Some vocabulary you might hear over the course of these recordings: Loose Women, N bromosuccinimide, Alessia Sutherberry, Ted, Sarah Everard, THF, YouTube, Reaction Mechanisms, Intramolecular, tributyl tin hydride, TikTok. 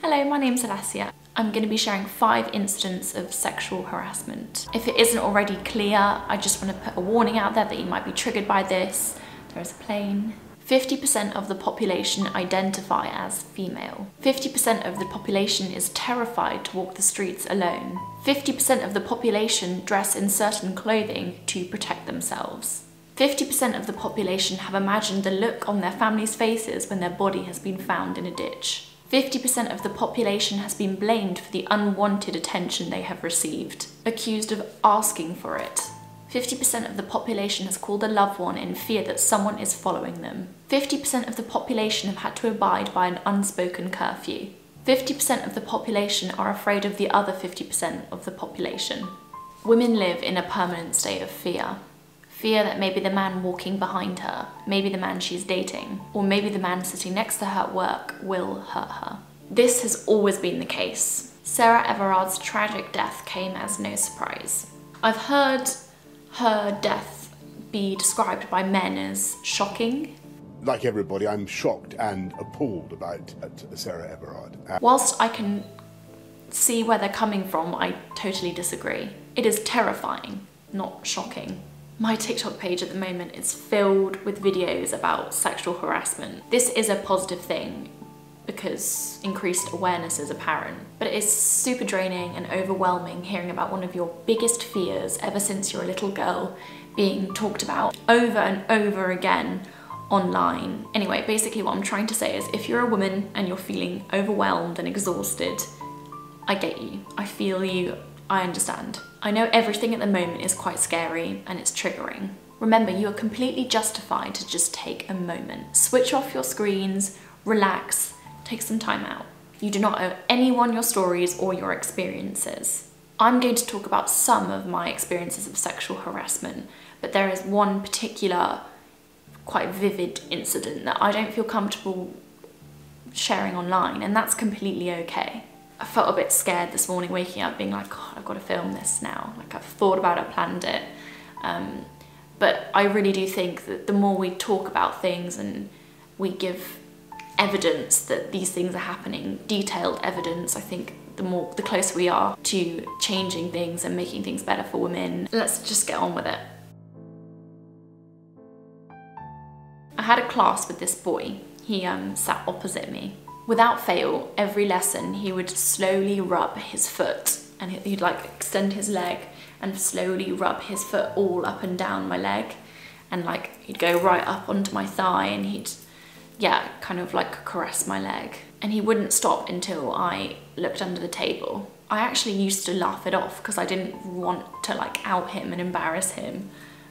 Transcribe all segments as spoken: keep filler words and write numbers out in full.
Hello, my name's Alessia. I'm going to be sharing five incidents of sexual harassment. If it isn't already clear, I just want to put a warning out there that you might be triggered by this. There is a plane. fifty percent of the population identify as female. fifty percent of the population is terrified to walk the streets alone. fifty percent of the population dress in certain clothing to protect themselves. fifty percent of the population have imagined the look on their family's faces when their body has been found in a ditch. fifty percent of the population has been blamed for the unwanted attention they have received, accused of asking for it. fifty percent of the population has called a loved one in fear that someone is following them. fifty percent of the population have had to abide by an unspoken curfew. fifty percent of the population are afraid of the other fifty percent of the population. Women live in a permanent state of fear. Fear that maybe the man walking behind her, maybe the man she's dating, or maybe the man sitting next to her at work will hurt her. This has always been the case. Sarah Everard's tragic death came as no surprise. I've heard her death be described by men as shocking. Like everybody, I'm shocked and appalled about Sarah Everard. Whilst I can see where they're coming from, I totally disagree. It is terrifying, not shocking. My TikTok page at the moment is filled with videos about sexual harassment. This is a positive thing because increased awareness is apparent, but it is super draining and overwhelming hearing about one of your biggest fears ever since you're a little girl being talked about over and over again online. Anyway, basically what I'm trying to say is if you're a woman and you're feeling overwhelmed and exhausted, I get you, I feel you, I understand. I know everything at the moment is quite scary and it's triggering. Remember, you are completely justified to just take a moment. Switch off your screens, relax, take some time out. You do not owe anyone your stories or your experiences. I'm going to talk about some of my experiences of sexual harassment, but there is one particular, quite vivid incident that I don't feel comfortable sharing online, and that's completely okay. I felt a bit scared this morning waking up being like, God, I've got to film this now. Like, I've thought about it, planned it. Um, but I really do think that the more we talk about things and we give evidence that these things are happening, detailed evidence, I think the more, the closer we are to changing things and making things better for women. Let's just get on with it. I had a class with this boy. He um, sat opposite me. Without fail, every lesson he would slowly rub his foot, and he'd like extend his leg and slowly rub his foot all up and down my leg, and like he'd go right up onto my thigh and he'd, yeah, kind of like caress my leg. And he wouldn't stop until I looked under the table. I actually used to laugh it off because I didn't want to like out him and embarrass him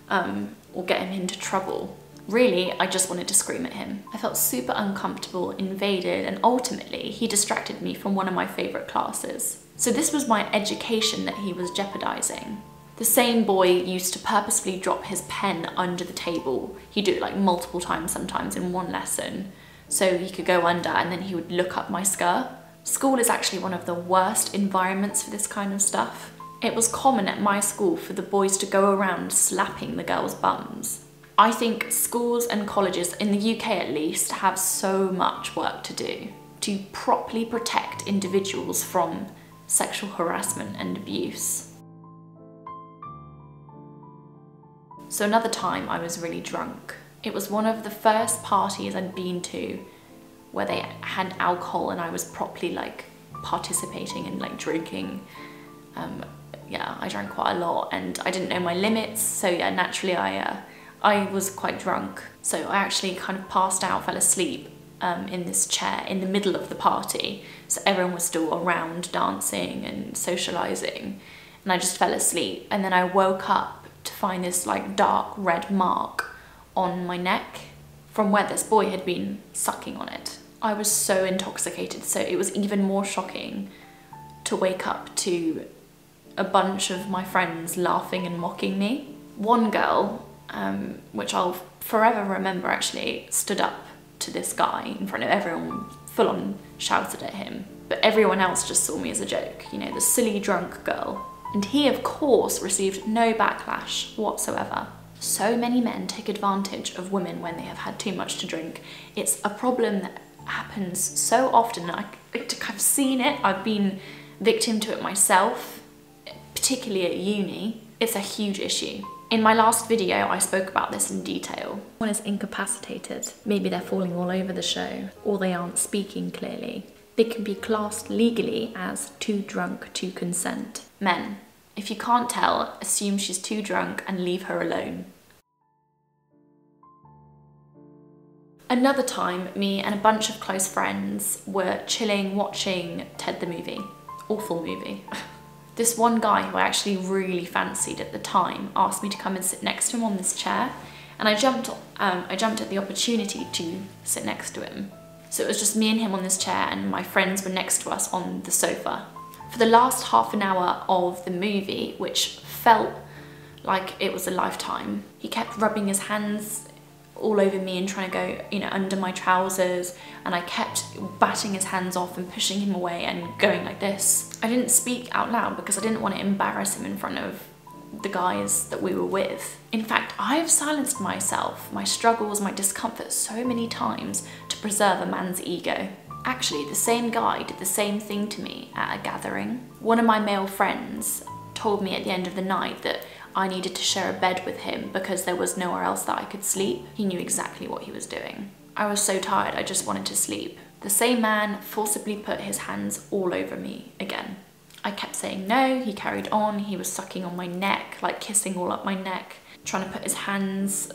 um, or get him into trouble. Really, I just wanted to scream at him. I felt super uncomfortable, invaded, and ultimately he distracted me from one of my favourite classes. So this was my education that he was jeopardising. The same boy used to purposefully drop his pen under the table. He'd do it like multiple times sometimes in one lesson, so he could go under and then he would look up my skirt. School is actually one of the worst environments for this kind of stuff. It was common at my school for the boys to go around slapping the girls' bums. I think schools and colleges, in the U K at least, have so much work to do to properly protect individuals from sexual harassment and abuse. So another time I was really drunk. It was one of the first parties I'd been to where they had alcohol and I was properly like participating and like drinking. Um, yeah, I drank quite a lot and I didn't know my limits, so yeah, naturally I uh, I was quite drunk, so I actually kind of passed out, fell asleep um, in this chair in the middle of the party. So everyone was still around dancing and socialising, and I just fell asleep. And then I woke up to find this like dark red mark on my neck from where this boy had been sucking on it. I was so intoxicated, so it was even more shocking to wake up to a bunch of my friends laughing and mocking me. One girl, Um, which I'll forever remember actually, stood up to this guy in front of everyone, full on shouted at him. But everyone else just saw me as a joke, you know, the silly drunk girl. And he of course received no backlash whatsoever. So many men take advantage of women when they have had too much to drink. It's a problem that happens so often. I, I've seen it, I've been victim to it myself, particularly at uni. It's a huge issue. In my last video, I spoke about this in detail. One is incapacitated. Maybe they're falling all over the show, or they aren't speaking clearly. They can be classed legally as too drunk to consent. Men, if you can't tell, assume she's too drunk and leave her alone. Another time, me and a bunch of close friends were chilling, watching Ted the movie. Awful movie. This one guy who I actually really fancied at the time asked me to come and sit next to him on this chair, and I jumped, um, I jumped at the opportunity to sit next to him. So it was just me and him on this chair, and my friends were next to us on the sofa. For the last half an hour of the movie, which felt like it was a lifetime, he kept rubbing his hands all over me and trying to go, you know, under my trousers, and I kept batting his hands off and pushing him away and going like this. I didn't speak out loud because I didn't want to embarrass him in front of the guys that we were with. In fact, I've silenced myself, my struggles, my discomfort so many times to preserve a man's ego. Actually, the same guy did the same thing to me at a gathering. One of my male friends told me at the end of the night that I needed to share a bed with him because there was nowhere else that I could sleep. He knew exactly what he was doing. I was so tired, I just wanted to sleep. The same man forcibly put his hands all over me again. I kept saying no, he carried on, he was sucking on my neck, like kissing all up my neck, trying to put his hands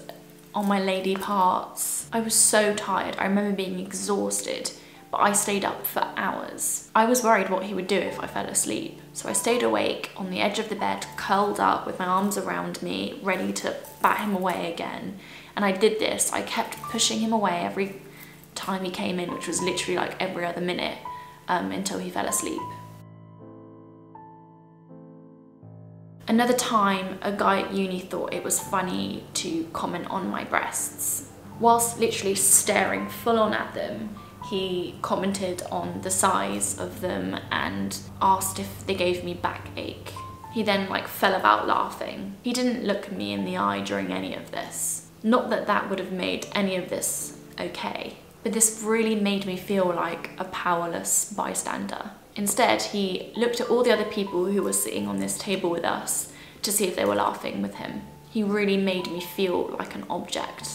on my lady parts. I was so tired, I remember being exhausted, but I stayed up for hours. I was worried what he would do if I fell asleep. So I stayed awake on the edge of the bed, curled up with my arms around me, ready to bat him away again. And I did this. I kept pushing him away every time he came in, which was literally like every other minute, um, until he fell asleep. Another time, a guy at uni thought it was funny to comment on my breasts. Whilst literally staring full on at them, he commented on the size of them and asked if they gave me backache. He then like fell about laughing. He didn't look me in the eye during any of this. Not that that would have made any of this okay, but this really made me feel like a powerless bystander. Instead, he looked at all the other people who were sitting on this table with us to see if they were laughing with him. He really made me feel like an object.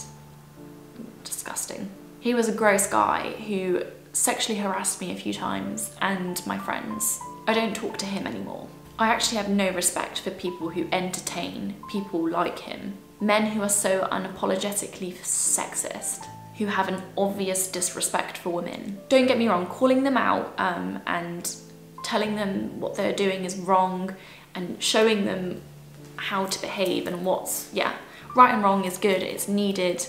Disgusting. He was a gross guy who sexually harassed me a few times and my friends. I don't talk to him anymore. I actually have no respect for people who entertain people like him. Men who are so unapologetically sexist, who have an obvious disrespect for women. Don't get me wrong, calling them out um, and telling them what they're doing is wrong and showing them how to behave and what's, yeah, right and wrong is good, it's needed,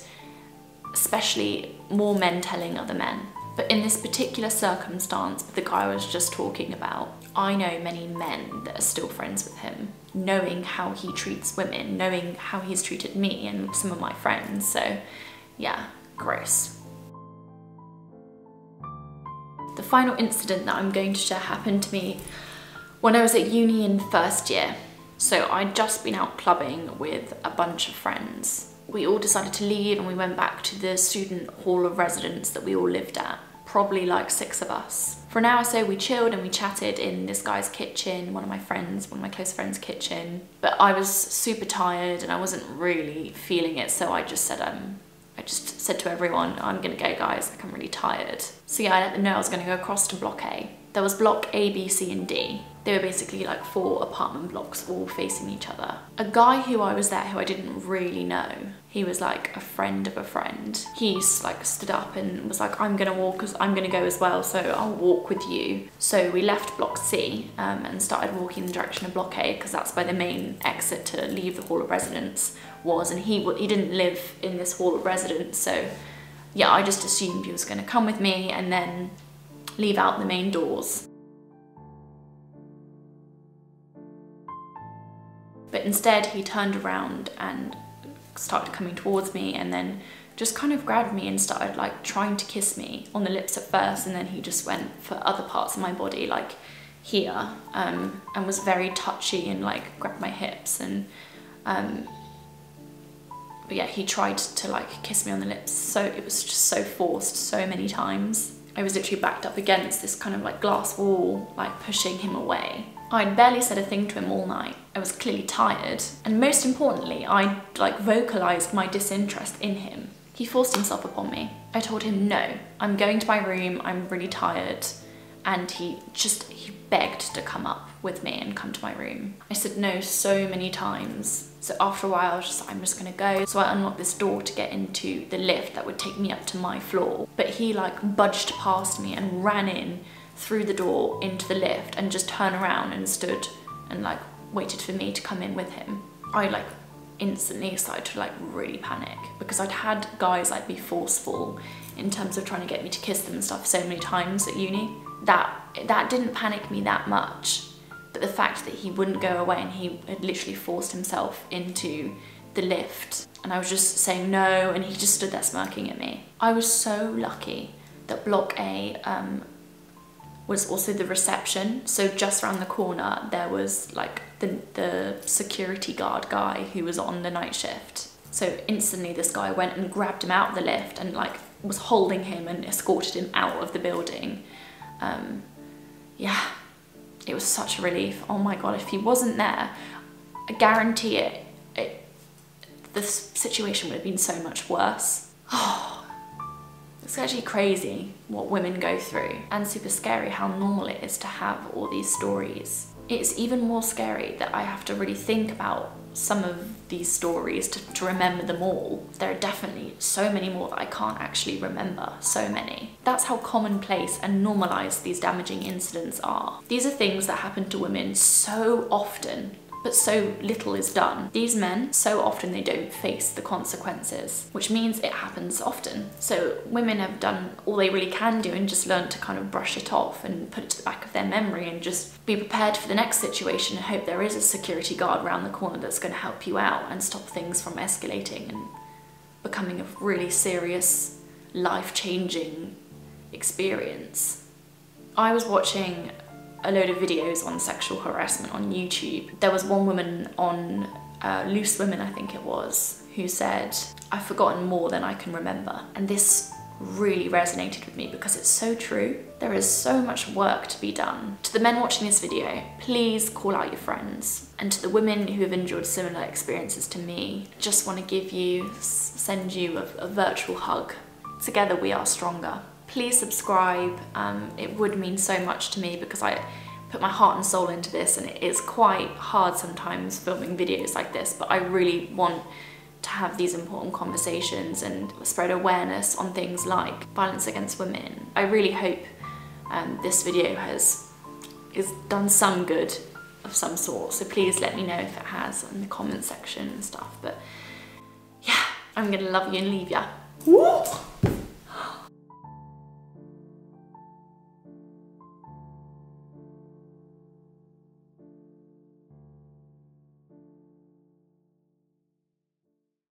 especially more men telling other men. But in this particular circumstance with the guy I was just talking about, I know many men that are still friends with him, knowing how he treats women, knowing how he's treated me and some of my friends, so yeah, gross. The final incident that I'm going to share happened to me when I was at uni in first year. So I'd just been out clubbing with a bunch of friends. We all decided to leave and we went back to the student hall of residence that we all lived at, probably like six of us. For an hour or so we chilled and we chatted in this guy's kitchen, one of my friends, one of my close friends' kitchen. But I was super tired and I wasn't really feeling it, so I just said, um, I just said to everyone, I'm gonna go guys, like I'm really tired. So yeah, I let them know I was gonna go across to block A. There was block A, B, C and D. They were basically like four apartment blocks all facing each other. A guy who I was there who I didn't really know, he was like a friend of a friend. He like stood up and was like, I'm gonna walk, I'm gonna go as well, so I'll walk with you. So we left block C um, and started walking in the direction of block A because that's where the main exit to leave the hall of residence was, and he, he didn't live in this hall of residence, so yeah, I just assumed he was gonna come with me and then leave out the main doors. But instead he turned around and started coming towards me and then just kind of grabbed me and started like trying to kiss me on the lips at first, and then he just went for other parts of my body like here um, and was very touchy and like grabbed my hips and um, but yeah, he tried to like kiss me on the lips, so it was just so forced so many times. I was literally backed up against this kind of like glass wall, like pushing him away. I'd barely said a thing to him all night. I was clearly tired. And most importantly, I like vocalized my disinterest in him. He forced himself upon me. I told him, no, I'm going to my room, I'm really tired. And he just, he begged to come up with me and come to my room. I said no so many times. So after a while, I was just like, I'm just gonna go. So I unlocked this door to get into the lift that would take me up to my floor. But he like budged past me and ran in through the door into the lift and just turned around and stood and like waited for me to come in with him. I like instantly started to like really panic because I'd had guys like be forceful in terms of trying to get me to kiss them and stuff so many times at uni. That, that didn't panic me that much. But the fact that he wouldn't go away and he had literally forced himself into the lift and I was just saying no and he just stood there smirking at me. I was so lucky that block A um, was also the reception. So just around the corner, there was like the, the security guard guy who was on the night shift. So instantly this guy went and grabbed him out of the lift and like was holding him and escorted him out of the building. Um, yeah, it was such a relief. Oh my God, if he wasn't there, I guarantee it, it the situation would have been so much worse. Oh, it's actually crazy what women go through and super scary how normal it is to have all these stories. It's even more scary that I have to really think about some of these stories to, to remember them all. There are definitely so many more that I can't actually remember, so many. That's how commonplace and normalized these damaging incidents are. These are things that happen to women so often, but so little is done. These men, so often they don't face the consequences, which means it happens often. So women have done all they really can do and just learned to kind of brush it off and put it to the back of their memory and just be prepared for the next situation and hope there is a security guard around the corner that's going to help you out and stop things from escalating and becoming a really serious, life-changing experience. I was watching a load of videos on sexual harassment on YouTube. There was one woman on uh, Loose Women, I think it was, who said, I've forgotten more than I can remember. And this really resonated with me because it's so true. There is so much work to be done. To the men watching this video, please call out your friends. And to the women who have endured similar experiences to me, just want to give you, send you a, a virtual hug. Together we are stronger. Please subscribe, um, it would mean so much to me because I put my heart and soul into this and it is quite hard sometimes filming videos like this, but I really want to have these important conversations and spread awareness on things like violence against women. I really hope um, this video has is done some good of some sort, so please let me know if it has in the comment section and stuff, but yeah, I'm gonna love you and leave ya. Woo!